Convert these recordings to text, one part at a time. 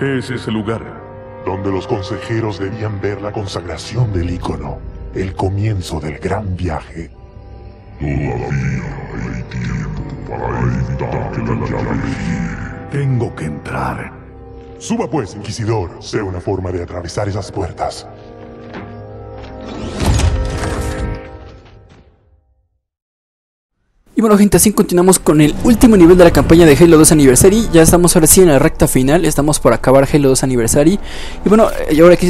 ¿Qué es ese lugar? Donde los consejeros debían ver la consagración del ícono, el comienzo del gran viaje. Todavía hay tiempo para evitar que la llave gire. Tengo que entrar. Suba pues, Inquisidor. Sé una forma de atravesar esas puertas. Y bueno, gente, así continuamos con el último nivel de la campaña de Halo 2 Anniversary. Ya estamos ahora sí en la recta final, estamos por acabar Halo 2 Anniversary. Y bueno,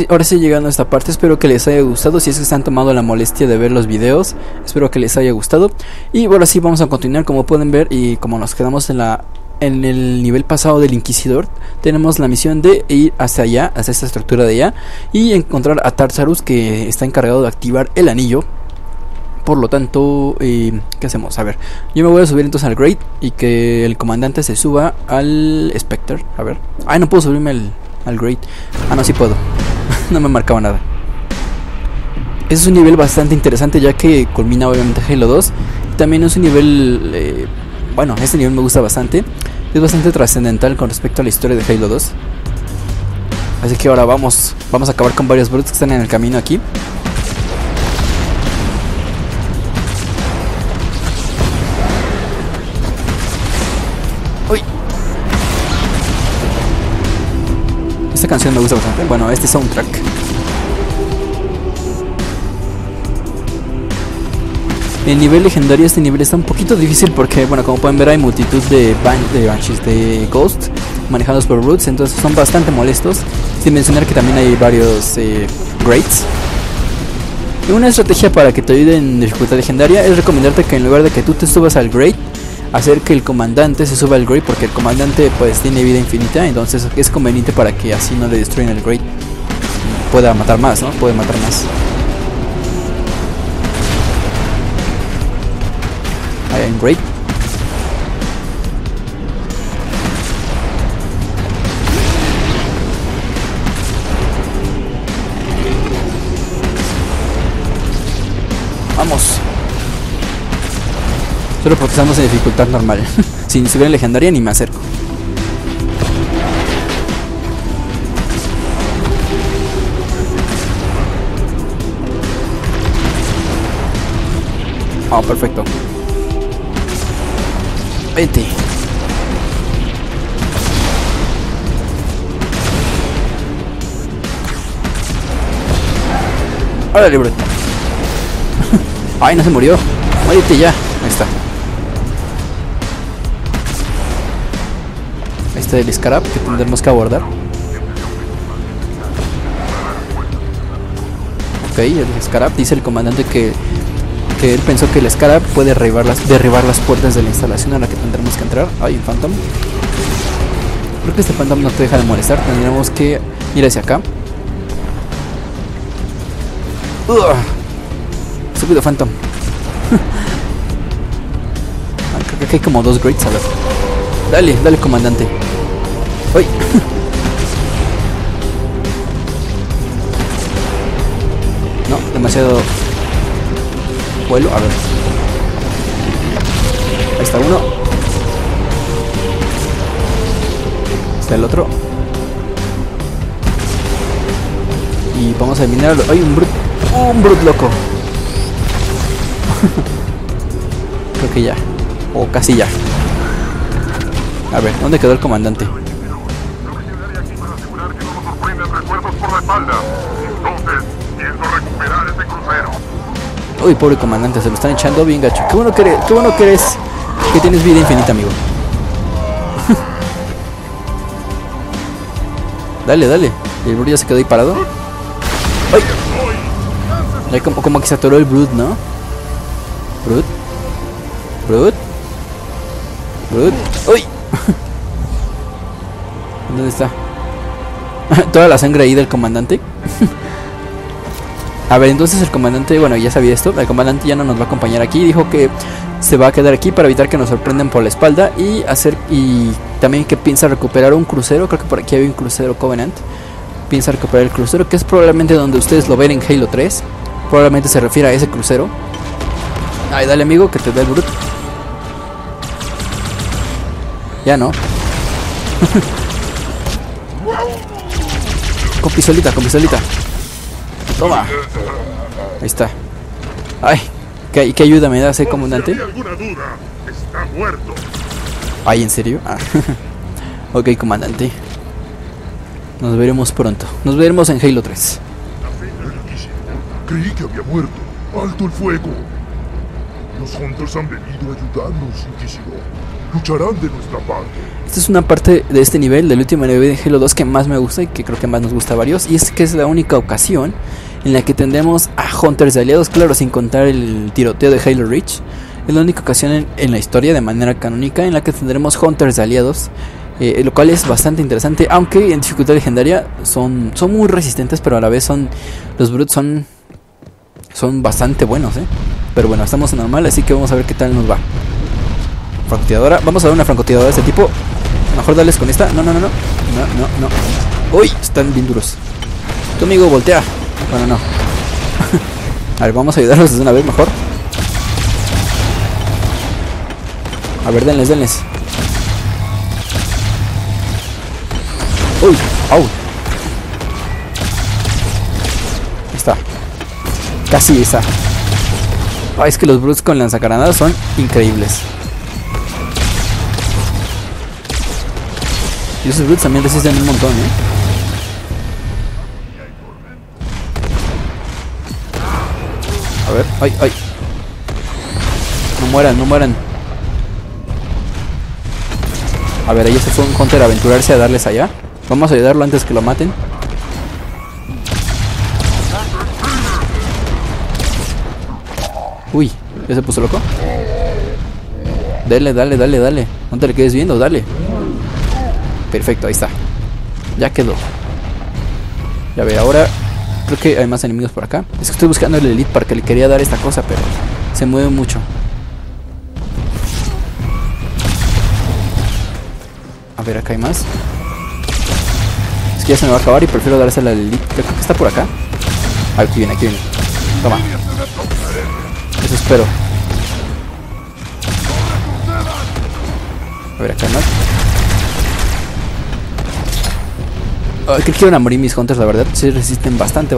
ahora sí llegando a esta parte, espero que les haya gustado. Si es que se han tomado la molestia de ver los videos, espero que les haya gustado. Y bueno, sí, vamos a continuar como pueden ver. Y como nos quedamos en el nivel pasado del Inquisidor, tenemos la misión de ir hacia allá, hacia esta estructura de allá, y encontrar a Tartarus, que está encargado de activar el anillo. Por lo tanto, ¿qué hacemos? A ver, yo me voy a subir entonces al Great y que el comandante se suba al Spectre. A ver, ay, no puedo subirme al Great. Ah, no, sí puedo. No me marcaba nada. Es un nivel bastante interesante, ya que culmina obviamente Halo 2. También es un nivel, bueno, este nivel me gusta bastante. Es bastante trascendental con respecto a la historia de Halo 2. Así que ahora vamos a acabar con varios Brutes que están en el camino aquí. Esta canción me gusta bastante, bueno, este soundtrack. El nivel legendario, este nivel está un poquito difícil porque, bueno, como pueden ver hay multitud de Banshees, de Ghost, manejados por Brutes, entonces son bastante molestos. Sin mencionar que también hay varios Greats. Y una estrategia para que te ayude en dificultad legendaria es recomendarte que en lugar de que tú te subas al Great, hacer que el comandante se suba al Great, porque el comandante pues tiene vida infinita, entonces es conveniente para que así no le destruyan el Great. Pueda matar más, ¿no? Puede matar más. Ahí hay un Great. Vamos. Solo porque estamos en dificultad normal. Sin subir en legendaria ni me acerco. Oh, perfecto. Vete. Órale, bro. Ay, no se murió. Muérete ya. Ahí está. Del Scarab que tendremos que abordar. Ok, el Scarab, dice el comandante que él pensó que el Scarab puede derribar las puertas de la instalación a la que tendremos que entrar. Hay un Phantom. Creo que este Phantom no te deja de molestar. Tendremos que ir hacia acá. Estúpido Phantom. Creo que hay como dos Greats, a ver. Dale, dale, comandante. ¡Uy! No, demasiado vuelo, a ver. Ahí está uno. Está el otro. Y vamos a eliminarlo. ¡Ay, un Brute! ¡Un Brute loco! Creo que ya. O casi ya. A ver, ¿dónde quedó el comandante? Uy, pobre comandante, se lo están echando bien gacho. Qué bueno que eres, que tienes vida infinita, amigo. Dale, dale. El Brute ya se quedó ahí parado. ¡Ay! Ya como que se atoró el Brute, ¿no? Brute. Brute. Brute. ¡Uy! ¿Dónde está? Toda la sangre ahí del comandante. A ver, entonces el comandante, bueno, ya sabía esto. El comandante ya no nos va a acompañar aquí. Dijo que se va a quedar aquí para evitar que nos sorprendan por la espalda. Y también que piensa recuperar un crucero. Creo que por aquí había un crucero Covenant. Piensa recuperar el crucero, que es probablemente donde ustedes lo ven en Halo 3. Probablemente se refiere a ese crucero. Ay, dale, amigo, que te dé el Brute. Ya no. Con pistolita, con pistolita. Toma. Ahí está. Ay, ¿qué ayuda me da ese comandante? Ay, ¿en serio? Ah. Ok, comandante. Nos veremos pronto. Nos veremos en Halo 3. Creí que había muerto. ¡Alto el fuego! Los Hunters han venido a ayudarnos, Inquisidor. Lucharán de nuestra parte. Esta es una parte de este nivel, del último nivel de Halo 2, que más me gusta y que creo que más nos gusta a varios. Y es que es la única ocasión en la que tendremos a Hunters de aliados, claro, sin contar el tiroteo de Halo Reach. Es la única ocasión en la historia, de manera canónica, en la que tendremos Hunters de aliados. Lo cual es bastante interesante, aunque en dificultad legendaria son muy resistentes, pero a la vez los Brutes son bastante buenos, ¿eh? Pero bueno, estamos en normal, así que vamos a ver qué tal nos va. Francotiradora, vamos a dar una francotiradora de este tipo. Mejor darles con esta, no. Uy, están bien duros. Tu amigo voltea. Bueno, no. A ver, vamos a ayudarlos de una vez mejor. A ver, denles. Uy, au. Ahí está. Casi está. Ay, es que los Brutes con lanzagranadas son increíbles. Y esos Brutes también resisten un montón, A ver, ay. No mueran. A ver, ahí se fue un Hunter a aventurarse a darles allá. Vamos a ayudarlo antes que lo maten. Uy, ¿ya se puso loco? Dale. No te le quedes viendo, dale. Perfecto, ahí está. Ya quedó. Ya ve, ahora creo que hay más enemigos por acá. Es que estoy buscando el Elite para que le quería dar esta cosa, pero se mueve mucho. A ver, acá hay más. Ya se me va a acabar y prefiero dársela al Elite. Creo que está por acá. Ah, aquí viene. Toma. Eso espero. A ver, acá más. Ay, creo que iban a morir mis Hunters, la verdad. Sí, resisten bastante.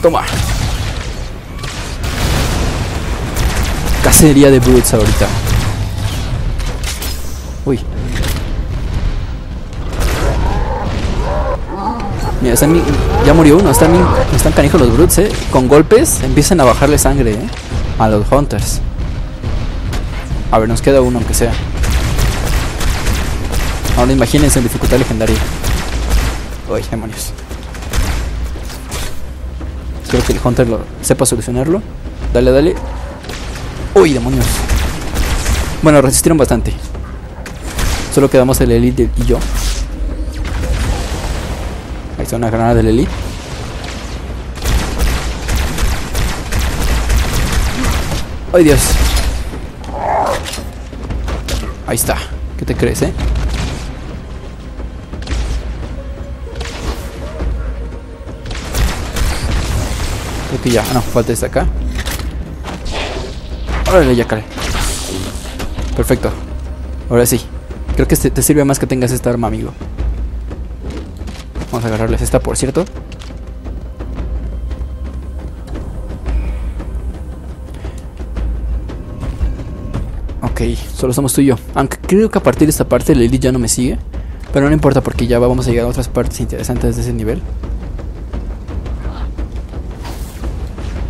Toma. Cacería de Brutes ahorita. Uy. Mira, ya murió uno, están canijos los Brutes, Con golpes empiezan a bajarle sangre, a los Hunters. A ver, nos queda uno aunque sea. Ahora imagínense en dificultad legendaria. Uy, demonios. Espero que el Hunter sepa solucionarlo. Dale. Uy, demonios. Bueno, resistieron bastante. Solo quedamos el Elite y yo. Ahí está una granada del Elite. ¡Ay, Dios! Ahí está. ¿Qué te crees, Creo que ya. Ah, no, falta esta acá. ¡Órale, ya cae! Perfecto. Ahora sí. Creo que te sirve más que tengas esta arma, amigo. Vamos a agarrarles esta, por cierto. Ok, solo somos tú y yo. Aunque creo que a partir de esta parte el Elite ya no me sigue. Pero no importa porque ya vamos a llegar a otras partes interesantes de ese nivel.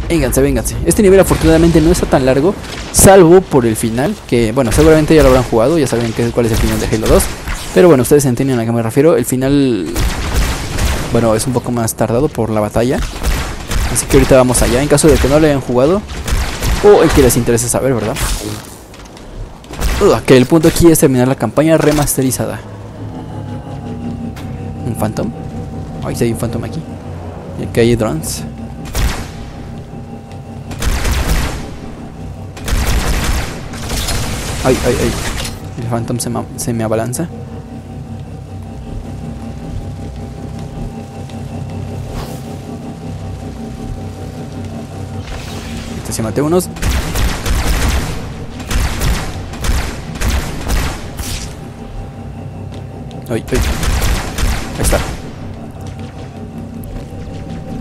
Vénganse. Este nivel afortunadamente no está tan largo, salvo por el final, que bueno, seguramente ya lo habrán jugado. Ya saben cuál es el final de Halo 2. Pero bueno, ustedes entienden a qué me refiero. El final... bueno, es un poco más tardado por la batalla. Así que ahorita vamos allá, en caso de que no lo hayan jugado o el que les interese saber, ¿verdad? Que el punto aquí es terminar la campaña remasterizada. ¿Un Phantom? Ahí sí hay un Phantom aquí. Y aquí hay drones. Ay. El Phantom se me abalanza. Se maté unos. Ay. Ahí está.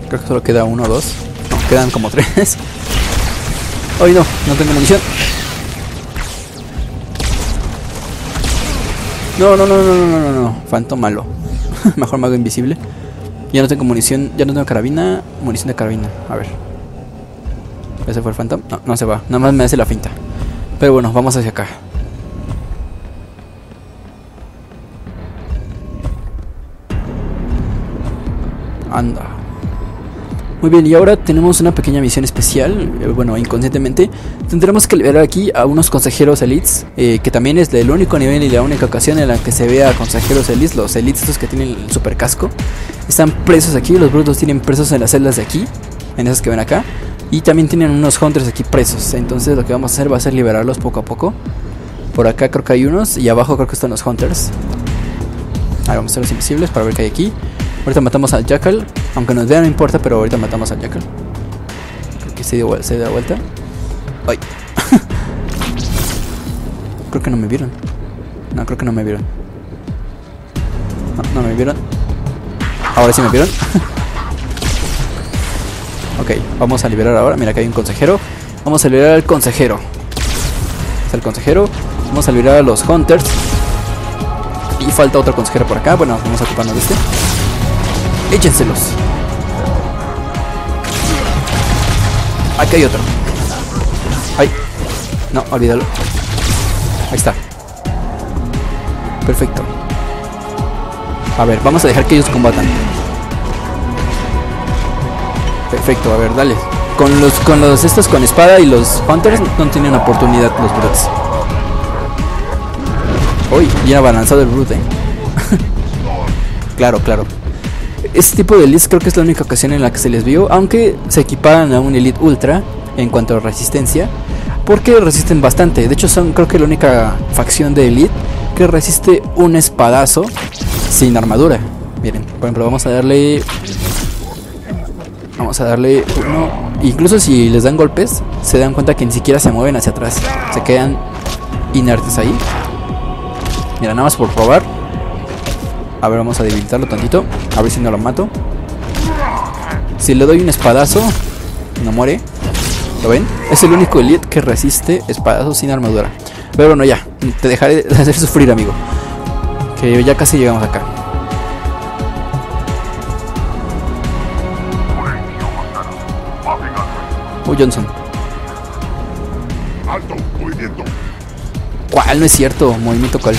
Creo que solo queda uno o dos. No, quedan como tres. Ay, no, no tengo munición. No. Phantom malo. Mejor mago invisible. Ya no tengo munición, ya no tengo carabina. Munición de carabina, a ver. ¿Ese fue el Phantom? No, no se va, nada más me hace la finta. Pero bueno, vamos hacia acá. Anda. Muy bien, y ahora tenemos una pequeña misión especial. Bueno, inconscientemente tendremos que liberar aquí a unos consejeros elites, que también es el único nivel y la única ocasión en la que se ve a consejeros elites. Los elites estos que tienen el super casco están presos aquí, los brutos tienen presos en las celdas de aquí, en esas que ven acá. Y también tienen unos hunters aquí presos. Entonces lo que vamos a hacer va a ser liberarlos poco a poco. Por acá creo que hay unos, y abajo creo que están los hunters. Ahora vamos a hacer los invisibles para ver qué hay aquí. Ahorita matamos al Jackal, aunque nos vean no importa, pero ahorita matamos al Jackal. Creo que se dio la vuelta. Ay. Creo que no me vieron. No, creo que no me vieron. No me vieron. Ahora sí me vieron. Ok, vamos a liberar ahora. Mira, acá hay un consejero. Vamos a liberar al consejero. Está el consejero. Vamos a liberar a los hunters. Y falta otro consejero por acá. Bueno, vamos a ocuparnos de este. Échenselos. Aquí hay otro. Ay. No, olvídalo. Ahí está. Perfecto. A ver, vamos a dejar que ellos combatan. Perfecto, a ver, dale. Con los estos con espada y los hunters no tienen oportunidad los brutes. Uy, ya abalanzado el brute. Claro. Este tipo de elites creo que es la única ocasión en la que se les vio, aunque se equiparan a un elite ultra en cuanto a resistencia, porque resisten bastante. De hecho son creo que la única facción de elite que resiste un espadazo sin armadura. Miren, por ejemplo, vamos a darle uno. Incluso si les dan golpes, se dan cuenta que ni siquiera se mueven hacia atrás, se quedan inertes ahí. Mira, nada más por probar. A ver, vamos a debilitarlo tantito. A ver si no lo mato. Si le doy un espadazo, no muere. ¿Lo ven? Es el único elite que resiste espadazos sin armadura. Pero bueno, ya. Te dejaré de hacer sufrir, amigo. Que ya casi llegamos acá. Oh, Johnson. Alto, movimiento. ¿Cuál? No es cierto, movimiento cuál.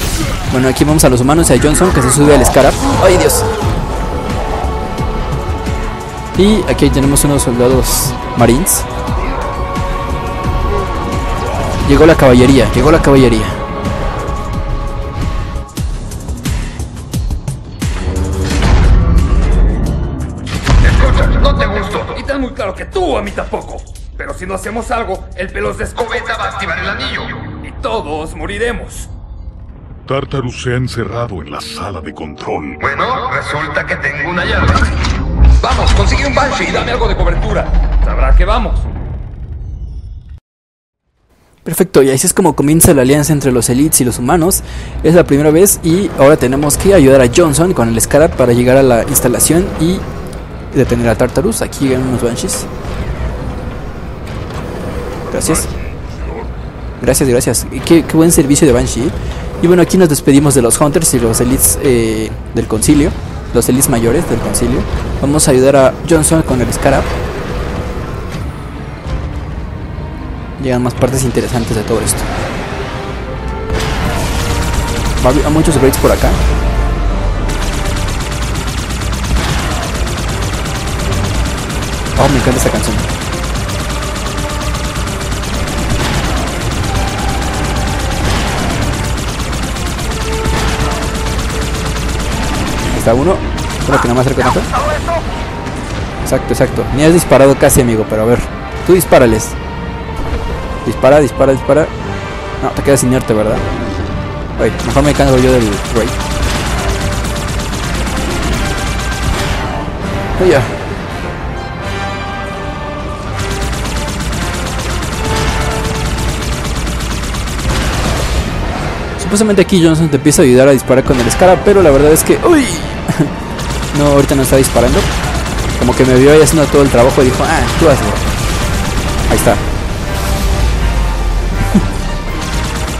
Bueno, aquí vamos a los humanos y a Johnson, que se sube al Scarab. ¡Ay, Dios! Y aquí tenemos unos soldados marines. Llegó la caballería. Escucha, no te gusto. Y tan muy claro que tú a mí tampoco. Pero si no hacemos algo, el pelos de escopeta va a activar el anillo. Todos moriremos. Tartarus se ha encerrado en la sala de control. Bueno, resulta que tengo una llave. Vamos, consigue un Banshee y dame algo de cobertura. Sabrá que vamos. Perfecto, y así es como comienza la alianza entre los elites y los humanos. Es la primera vez y ahora tenemos que ayudar a Johnson con el Scarab para llegar a la instalación y detener a Tartarus. Aquí llegan unos Banshees. Gracias. Gracias. Qué buen servicio de Banshee. Y bueno, aquí nos despedimos de los Hunters y los Elites del Concilio. Los Elites mayores del Concilio. Vamos a ayudar a Johnson con el Scarab. Llegan más partes interesantes de todo esto. Hay muchos raids por acá. Oh, me encanta esta canción. Uno, creo que no me acerco tanto. Exacto. Ni has disparado casi, amigo, pero a ver. Tú dispárales. Dispara. No, te quedas inerte, ¿verdad? Oye, mejor me canso yo del raid. Oye. Supuestamente aquí Johnson te empieza a ayudar a disparar con el Scarab, pero la verdad es que... ¡Uy! No, ahorita no está disparando. Como que me vio ahí haciendo todo el trabajo y dijo, ah, tú hazlo. Ahí está.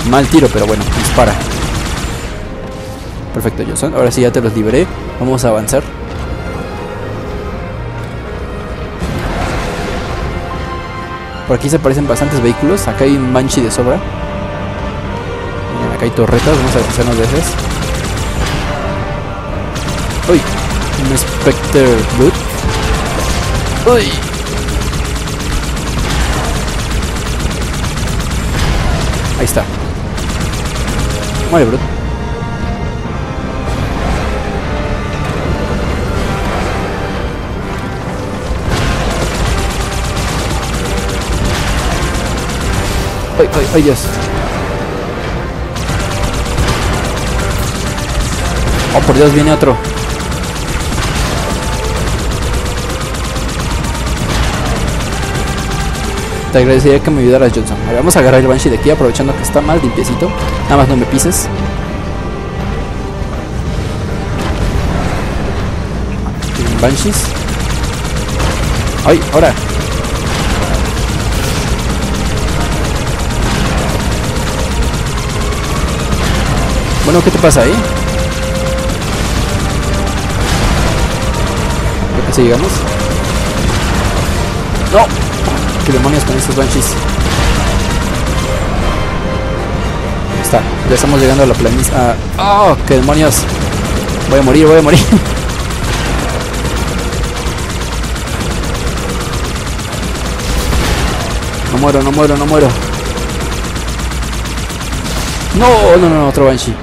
Mal tiro, pero bueno, dispara. Perfecto, Johnson. Ahora sí ya te los liberé. Vamos a avanzar. Por aquí se aparecen bastantes vehículos. Acá hay un Banshee de sobra. Miren, acá hay torretas. Vamos a deshacernos de esas. ¡Uy! Un Spectre Brute. ¡Uy! Ahí está. Muere, Brute. ¡Ay, ay, ay, Dios! ¡Oh, por Dios! Viene otro. Te agradecería que me ayudaras, Johnson. A ver, vamos a agarrar el Banshee de aquí, aprovechando que está más limpiecito. Nada más no me pises. Banshees. ¡Ay, ahora! Bueno, ¿qué te pasa ahí? Creo que sí llegamos. ¡No! ¡Qué demonios con estos Banshees! Ahí está, ya estamos llegando a la planiza. ¡Oh! ¡Qué demonios! Voy a morir, voy a morir. No muero, no muero, no muero. ¡No! No, no, no, otro Banshee.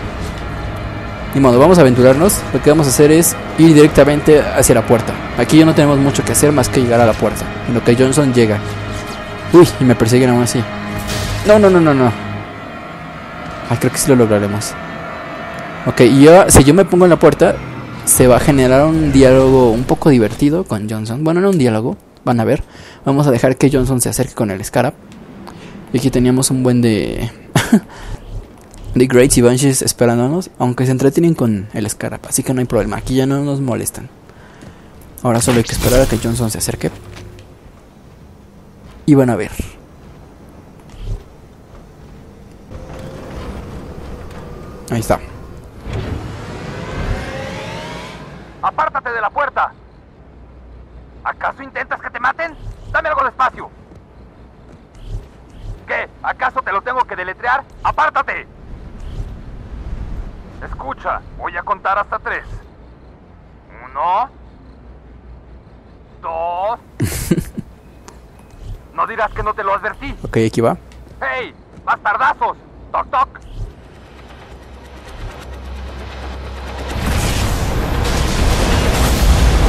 Ni modo, vamos a aventurarnos. Lo que vamos a hacer es ir directamente hacia la puerta. Aquí ya no tenemos mucho que hacer más que llegar a la puerta, en lo que Johnson llega. Uy, y me persiguen aún así. No, no, no, no, no. Ah, creo que sí lo lograremos. Ok, y yo, si yo me pongo en la puerta, se va a generar un diálogo un poco divertido con Johnson. Bueno, no un diálogo, van a ver. Vamos a dejar que Johnson se acerque con el Scarab. Y aquí teníamos un buen de... The Greats y Banshees esperándonos, aunque se entretienen con el Scarab, así que no hay problema, aquí ya no nos molestan. Ahora solo hay que esperar a que Johnson se acerque. Y van a ver. Ahí está. ¡Apártate de la puerta! ¿Acaso intentas que te maten? ¡Dame algo de espacio! ¿Qué? ¿Acaso te lo tengo que deletrear? ¡Apártate! Escucha, voy a contar hasta 3. 1, 2. No dirás que no te lo advertí. Ok, aquí va. ¡Hey! ¡Bastardazos! ¡Toc, toc!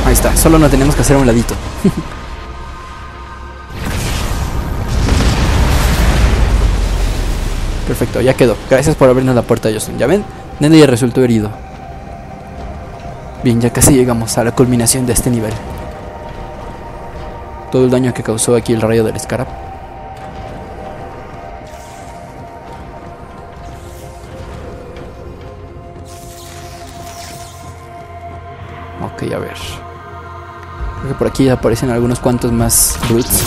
Ahí está, solo nos tenemos que hacer a un ladito. Perfecto, ya quedó. Gracias por abrirnos la puerta, Johnson. ¿Ya ven? Nene ya resultó herido. Bien, ya casi llegamos a la culminación de este nivel. Todo el daño que causó aquí el rayo del Scarab. Ok, a ver. Creo que por aquí aparecen algunos cuantos más Brutes.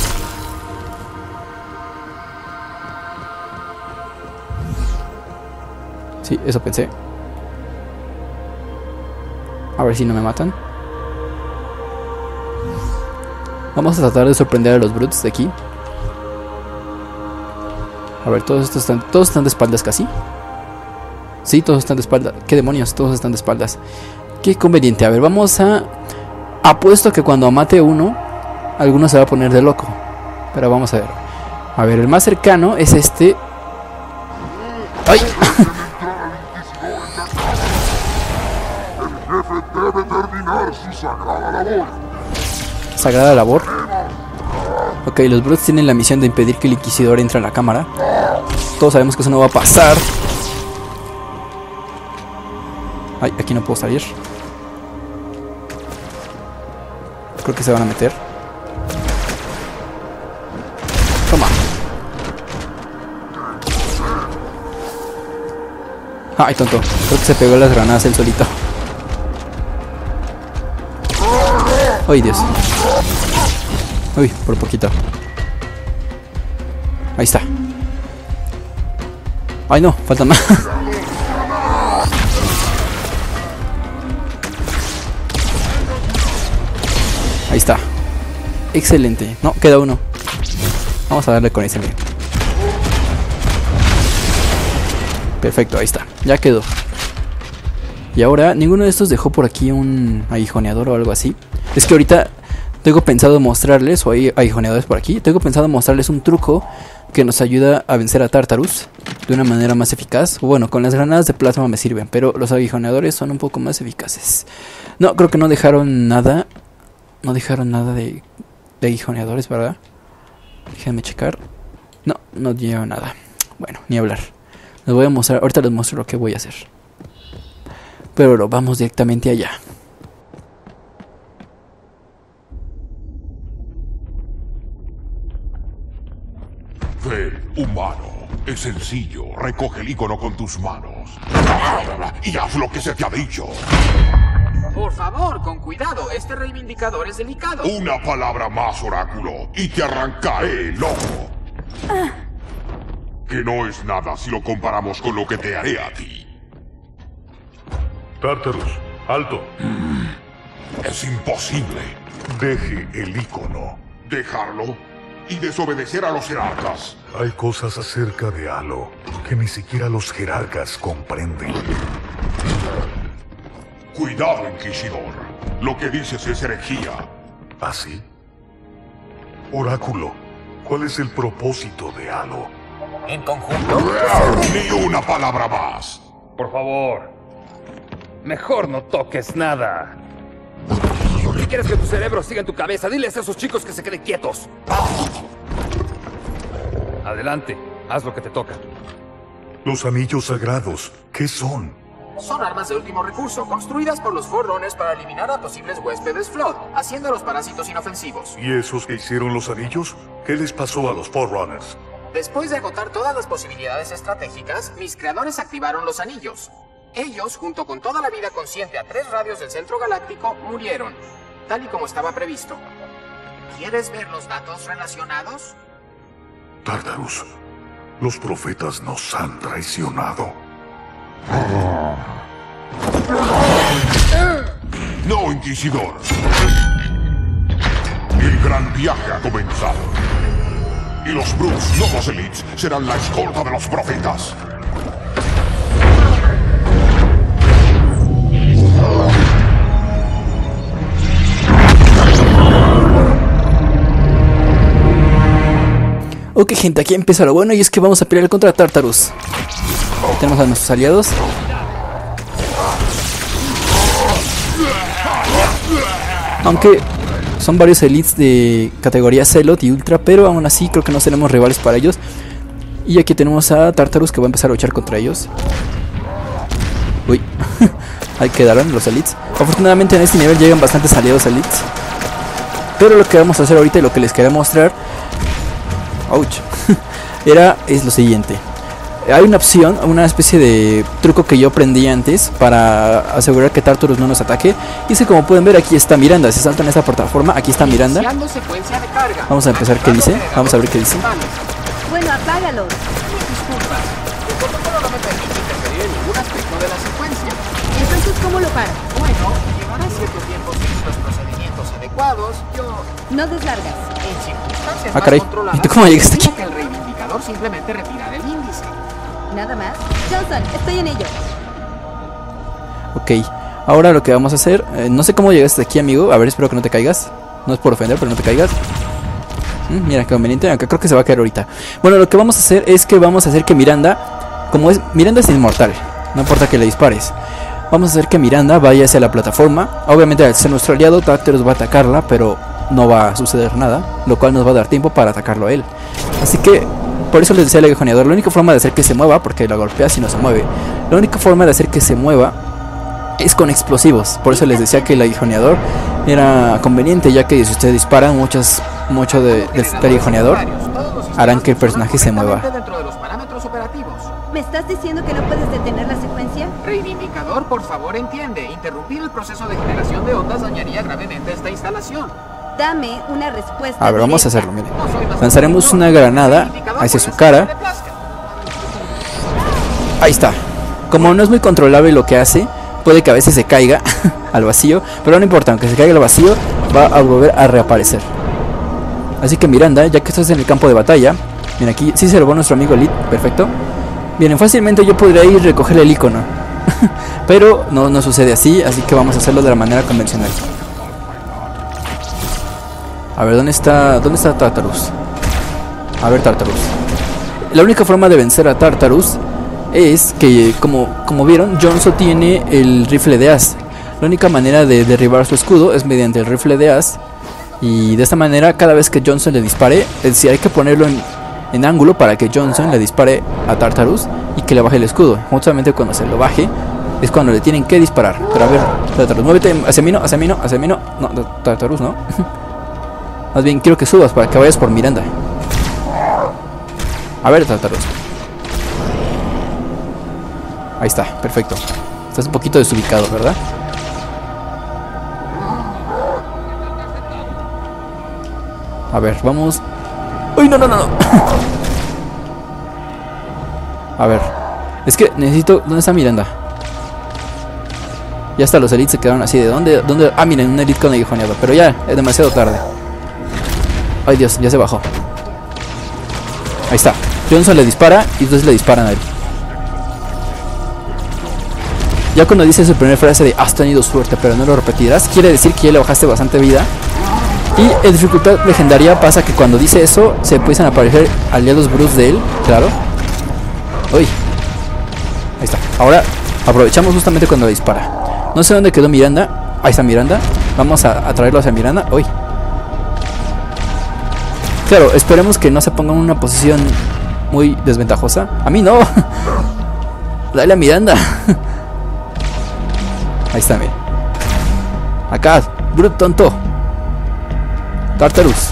Sí, eso pensé. A ver si no me matan. Vamos a tratar de sorprender a los Brutes de aquí. A ver, todos estos están... Todos están de espaldas casi. Sí, todos están de espaldas. ¿Qué demonios? Todos están de espaldas. Qué conveniente. A ver, vamos a... Apuesto que cuando mate uno, alguno se va a poner de loco. Pero vamos a ver. A ver, el más cercano es este. ¡Ay! Sagrada labor. Ok, los Brutes tienen la misión de impedir que el Inquisidor entre a la cámara. Todos sabemos que eso no va a pasar. Ay, aquí no puedo salir. Creo que se van a meter. Toma. Ay, tonto. Creo que se pegó las granadas él solito. Ay, Dios. Uy, por poquito. Ahí está. Ay, no, faltan más. Ahí está. Excelente. No, queda uno. Vamos a darle con ese. Perfecto, ahí está. Ya quedó. Y ahora, ninguno de estos dejó por aquí un aguijoneador o algo así. Es que ahorita tengo pensado mostrarles, o hay aguijoneadores por aquí, tengo pensado mostrarles un truco que nos ayuda a vencer a Tartarus de una manera más eficaz. Bueno, con las granadas de plasma me sirven, pero los aguijoneadores son un poco más eficaces. No, creo que no dejaron nada. No dejaron nada de aguijoneadores, ¿verdad? Déjenme checar. No, no llevo nada. Bueno, ni hablar. Les voy a mostrar, ahorita les muestro lo que voy a hacer. Pero lo vamos directamente allá. Ver, humano. Es sencillo. Recoge el icono con tus manos. Y haz lo que se te ha dicho. Por favor, con cuidado. Este reivindicador es delicado. Una palabra más, oráculo, y te arrancaré el ojo. Que no es nada si lo comparamos con lo que te haré a ti. Tartarus, alto. Es imposible. Deje el icono. ¿Dejarlo? Y desobedecer a los jerarcas. Hay cosas acerca de Halo que ni siquiera los jerarcas comprenden. Cuidado, Inquisidor. Lo que dices es herejía. ¿Ah, sí? Oráculo, ¿cuál es el propósito de Halo? En conjunto. Ni una palabra más. Por favor. Mejor no toques nada. Si quieres que tu cerebro siga en tu cabeza, diles a esos chicos que se queden quietos. Adelante, haz lo que te toca. Los anillos sagrados, ¿qué son? Son armas de último recurso, construidas por los forrones para eliminar a posibles huéspedes Flood, haciendo a los parásitos inofensivos. ¿Y esos que hicieron los anillos? ¿Qué les pasó a los forrunners? Después de agotar todas las posibilidades estratégicas, mis creadores activaron los anillos. Ellos, junto con toda la vida consciente a 3 radios del centro galáctico, murieron, tal y como estaba previsto. ¿Quieres ver los datos relacionados? Tartarus, los profetas nos han traicionado. No, Inquisidor. El gran viaje ha comenzado. Y los Brutes, no los Elites, serán la escolta de los profetas. Ok, gente, aquí empieza lo bueno, y es que vamos a pelear contra Tartarus. Tenemos a nuestros aliados. Aunque son varios elites de categoría Celot y Ultra, pero aún así creo que no seremos rivales para ellos. Y aquí tenemos a Tartarus, que va a empezar a luchar contra ellos. Uy, ahí quedaron los elites. Afortunadamente en este nivel llegan bastantes aliados elites. Pero lo que vamos a hacer ahorita y lo que les quería mostrar... ouch. Es lo siguiente. Hay una opción, una especie de truco que yo aprendí antes para asegurar que Tartarus no nos ataque. Y es que, como pueden ver, aquí está Miranda. Se salta en esta plataforma, aquí está Miranda. Vamos a empezar, ¿qué dice? Vamos a ver qué dice. Bueno, apágalo. Disculpa, el protocolo no me permite interferir en ningún aspecto de la secuencia. Entonces, ¿cómo lo paro? Bueno, llevará cierto tiempo sin los procedimientos adecuados. No deslargas. En circunstancias más controladas, ¿y tú cómo llegaste aquí? Que el reivindicador simplemente retira el índice. Nada más. Johnson, estoy en ello. Ok, ahora lo que vamos a hacer, no sé cómo llegaste aquí, amigo. A ver, espero que no te caigas. No es por ofender, pero no te caigas. Mira, qué conveniente, aunque creo que se va a caer ahorita. Bueno, lo que vamos a hacer es que vamos a hacer que Miranda, como es, Miranda es inmortal, no importa que le dispares. Vamos a hacer que Miranda vaya hacia la plataforma. Obviamente, al ser nuestro aliado, Tartarus va a atacarla, pero no va a suceder nada, lo cual nos va a dar tiempo para atacarlo a él. Así que, por eso les decía al aguijoneador, la única forma de hacer que se mueva, porque la golpea si no se mueve, la única forma de hacer que se mueva es con explosivos. Por eso les decía que el aguijoneador era conveniente, ya que si usted dispara mucho del aguijoneador, harán que el personaje se mueva. ¿Me estás diciendo que no puedes detener la secuencia? Reivindicador, por favor, entiende. Interrumpir el proceso de generación de ondas dañaría gravemente esta instalación. Dame una respuesta. A ver, vamos a hacerlo, miren. Lanzaremos una granada hacia su cara. Ahí está. Como no es muy controlable lo que hace, puede que a veces se caiga al vacío, pero no importa, aunque se caiga al vacío, va a volver a reaparecer. Así que Miranda, ya que estás en el campo de batalla, mira aquí, sí se robó nuestro amigo Elite, perfecto. Bien, fácilmente yo podría ir a recoger el icono, pero no sucede así, así que vamos a hacerlo de la manera convencional. A ver, ¿dónde está Tartarus? A ver, Tartarus. La única forma de vencer a Tartarus es que, como vieron, Johnson tiene el rifle de as. La única manera de derribar su escudo es mediante el rifle de as. Y de esta manera, cada vez que Johnson le dispare, es decir, hay que ponerlo en ángulo para que Johnson le dispare a Tartarus y que le baje el escudo. Justamente cuando se lo baje es cuando le tienen que disparar. Pero a ver, Tartarus, muévete hacia mí, no, hacia mí, no, hacia mí, no. No, Tartarus, no. Más bien quiero que subas para que vayas por Miranda. A ver, Tartarus. Ahí está, perfecto. Estás un poquito desubicado, ¿verdad? A ver, vamos. ¡Uy, no! A ver. Es que necesito... ¿Dónde está Miranda? Ya hasta los elites se quedaron así. ¿De dónde? ¿Dónde? Ah, miren, un elite con aguijoneado. Pero ya, es demasiado tarde. Ay, Dios, ya se bajó. Ahí está. Johnson le dispara y entonces le disparan a él. Ya cuando dice su primera frase de has tenido suerte pero no lo repetirás, quiere decir que ya le bajaste bastante vida. Y en dificultad legendaria pasa que cuando dice eso se empiezan a aparecer aliados Brutes de él, claro. Uy. Ahí está. Ahora aprovechamos justamente cuando le dispara. No sé dónde quedó Miranda. Ahí está Miranda. Vamos a traerlo hacia Miranda. Uy. Claro, esperemos que no se ponga en una posición muy desventajosa. A mí no. Dale a Miranda. Ahí está, mira. Acá, Brute tonto. Tartarus.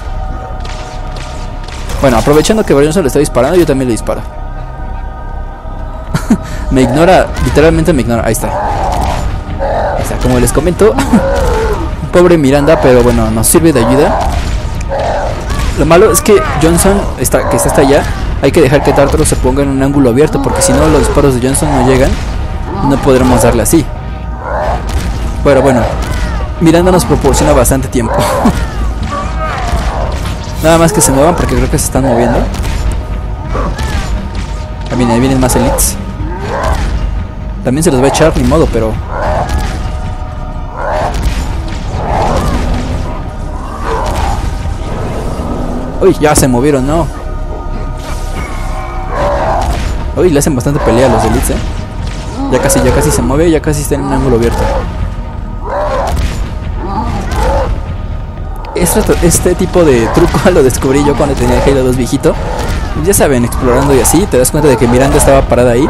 Bueno, aprovechando que Johnson le está disparando, yo también le disparo. Me ignora, literalmente me ignora. Ahí está. Ahí está, como les comento. Pobre Miranda, pero bueno, nos sirve de ayuda. Lo malo es que Johnson, que está hasta allá, hay que dejar que Tartarus se ponga en un ángulo abierto, porque si no los disparos de Johnson no llegan y no podremos darle así. Pero bueno, Miranda nos proporciona bastante tiempo. Nada más que se muevan porque creo que se están moviendo. También ahí vienen más elites. También se los va a echar, ni modo, pero... Uy, ya se movieron, no. Uy, le hacen bastante pelea a los elites, eh. Ya casi se mueve, ya casi está en un ángulo abierto. Este tipo de truco lo descubrí yo cuando tenía Halo 2 viejito. Ya saben, explorando y así, te das cuenta de que Miranda estaba parada ahí.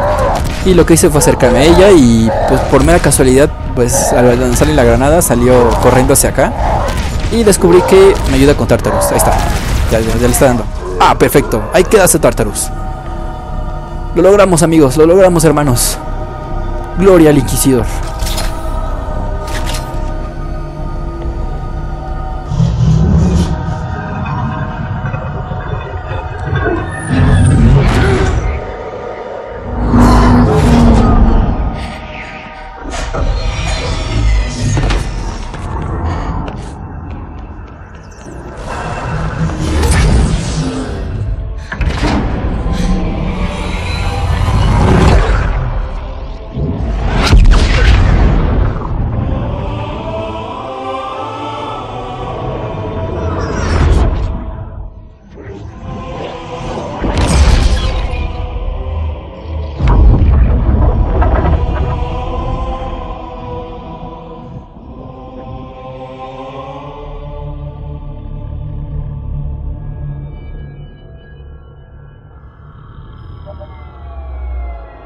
Y lo que hice fue acercarme a ella y pues por mera casualidad, pues al lanzarle la granada salió corriendo hacia acá. Y descubrí que me ayuda con Tartarus, ahí está, ya le está dando. Ah, perfecto, ahí quedaste Tartarus. Lo logramos amigos, lo logramos hermanos. Gloria al Inquisidor.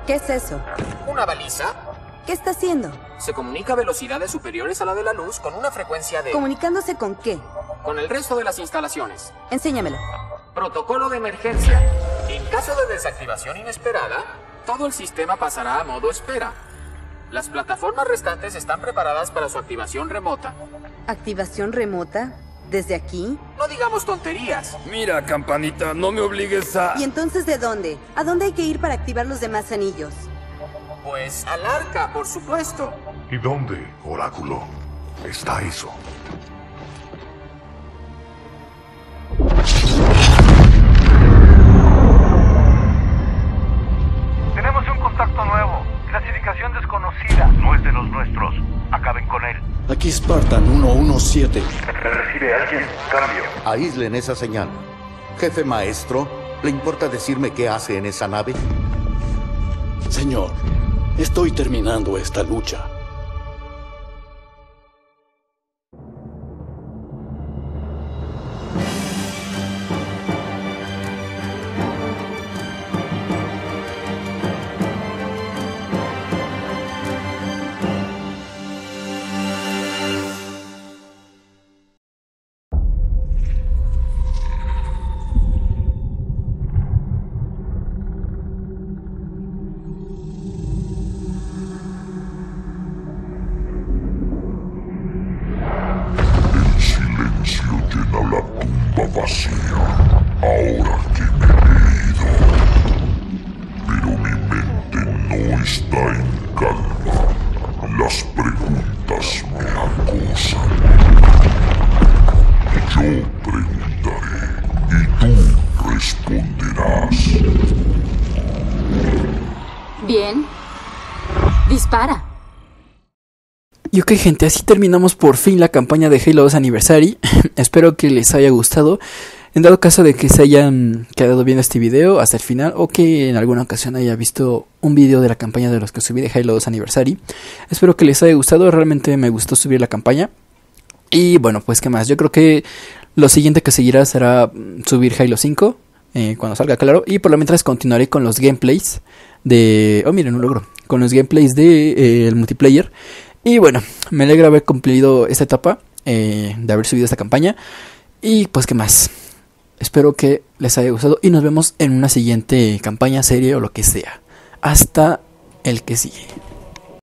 ¿Qué es eso? ¿Una baliza? ¿Qué está haciendo? Se comunica a velocidades superiores a la de la luz con una frecuencia de... ¿Comunicándose con qué? Con el resto de las instalaciones. Enséñamelo. Protocolo de emergencia. En caso de desactivación inesperada, todo el sistema pasará a modo espera. Las plataformas restantes están preparadas para su activación remota. ¿Activación remota? ¿Desde aquí? No digamos tonterías. Mira, Campanita, no me obligues a... ¿Y entonces de dónde? ¿A dónde hay que ir para activar los demás anillos? Pues al arca, por supuesto. ¿Y dónde, Oráculo, está eso? Tenemos un contacto nuevo. Clasificación desconocida. No es de los nuestros. Acaben con él. Aquí Spartan 117. ¿Me recibe alguien? Cambio. Aíslen esa señal. Jefe maestro, ¿le importa decirme qué hace en esa nave? Señor, estoy terminando esta lucha. Ok, gente, así terminamos por fin la campaña de Halo 2 Anniversary. Espero que les haya gustado. En dado caso de que se hayan quedado viendo este video hasta el final, o que en alguna ocasión haya visto un video de la campaña de los que subí de Halo 2 Anniversary, espero que les haya gustado. Realmente me gustó subir la campaña. Y bueno, pues qué más, yo creo que lo siguiente que seguirá será subir Halo 5 cuando salga, claro. Y por lo mientras continuaré con los gameplays de... oh, miren, un logro. Con los gameplays de el multiplayer. Y bueno, me alegra haber cumplido esta etapa de haber subido esta campaña. Y pues qué más, espero que les haya gustado y nos vemos en una siguiente campaña, serie o lo que sea. Hasta el que sigue.